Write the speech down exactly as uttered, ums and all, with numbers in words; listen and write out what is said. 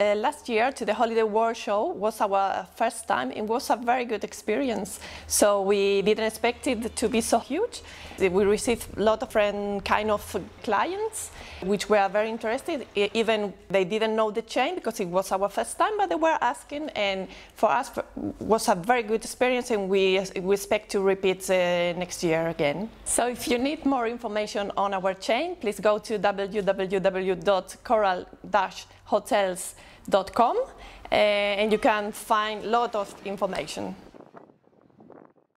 Uh, last year to the Holiday World Show was our first time. It was a very good experience, so we didn't expect it to be so huge. We received a lot of different kind of clients which were very interested. Even they didn't know the chain because it was our first time, but they were asking, and for us it was a very good experience, and we, we expect to repeat uh, next year again. So if you need more information on our chain, please go to w w w dot coral dash hotels dot com uh, and you can find a lot of information.